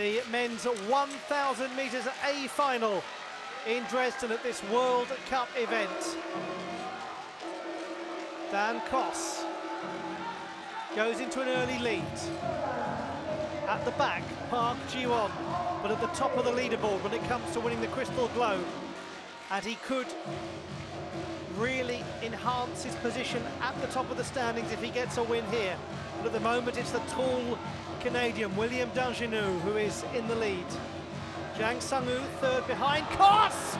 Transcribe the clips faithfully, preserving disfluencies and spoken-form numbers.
the men's one thousand metres A final in Dresden at this World Cup event. Dan Koss goes into an early lead. At the back, Park Ji-won, but at the top of the leaderboard when it comes to winning the Crystal Globe. And he could really enhance his position at the top of the standings if he gets a win here. But at the moment, it's the tall Canadian, William Dandjinou, who is in the lead. Jang Sung-woo, third behind. Koss!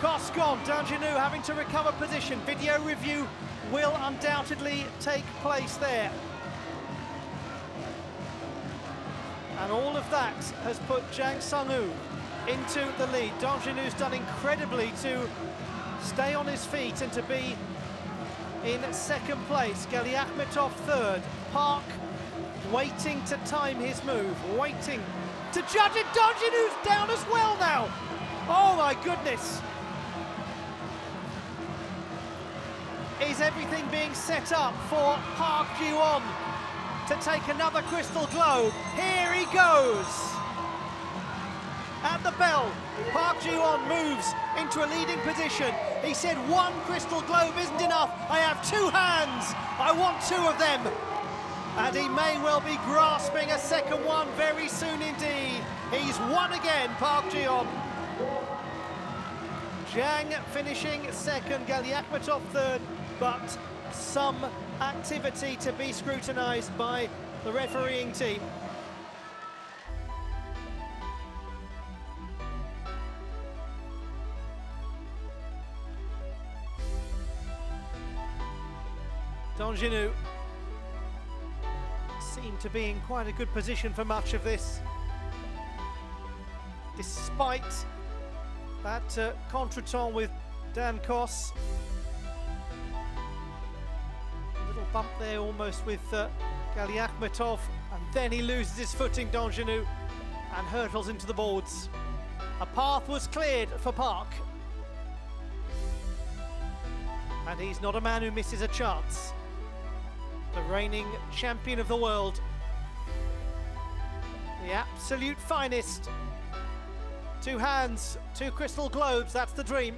Koss gone. Dandjinou having to recover position. Video review will undoubtedly take place there. And all of that has put Jang Sung-woo into the lead. Dandjinou's done incredibly to stay on his feet and to be in second place. Galiakhmetov third. Park waiting to time his move, waiting to judge it. Dandjinou's down as well now. Oh my goodness. Is everything being set up for Park Ji-won to take another Crystal Globe? Here he goes. At the bell, Park Ji-won moves into a leading position. He said one Crystal Globe isn't enough. I have two hands. I want two of them. And he may well be grasping a second one very soon indeed. He's won again, Park Ji-won. Jang finishing second, Galiakhmetov third, but some activity to be scrutinised by the refereeing team. Dandjinou seemed to be in quite a good position for much of this, despite that uh, contretemps with Dan Koss. A little bump there almost with uh, Galiakhmetov, and then he loses his footing, Dandjinou, and hurtles into the boards. A path was cleared for Park. And he's not a man who misses a chance. The reigning champion of the world. The absolute finest. Two hands, two Crystal Globes, that's the dream.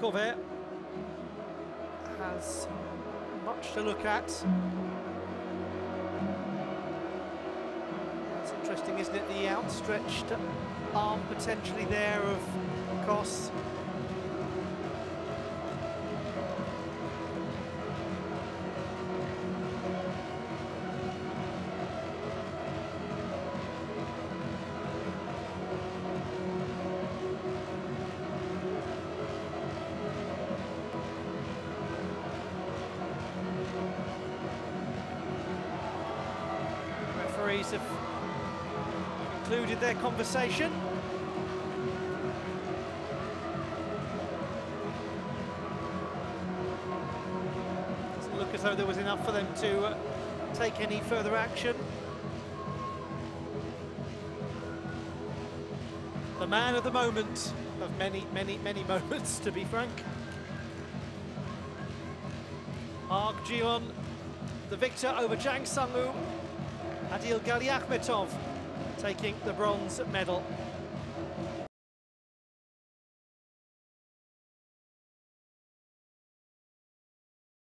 Kovet has much to look at. Interesting, isn't it, the outstretched arm potentially there of Koss. Referees have concluded their conversation. Doesn't look as though there was enough for them to uh, take any further action. The man of the moment, of many, many, many moments, to be frank. Park Ji-won, the victor over Jang Sung-woo. Adil Galiakhmetov taking the bronze medal.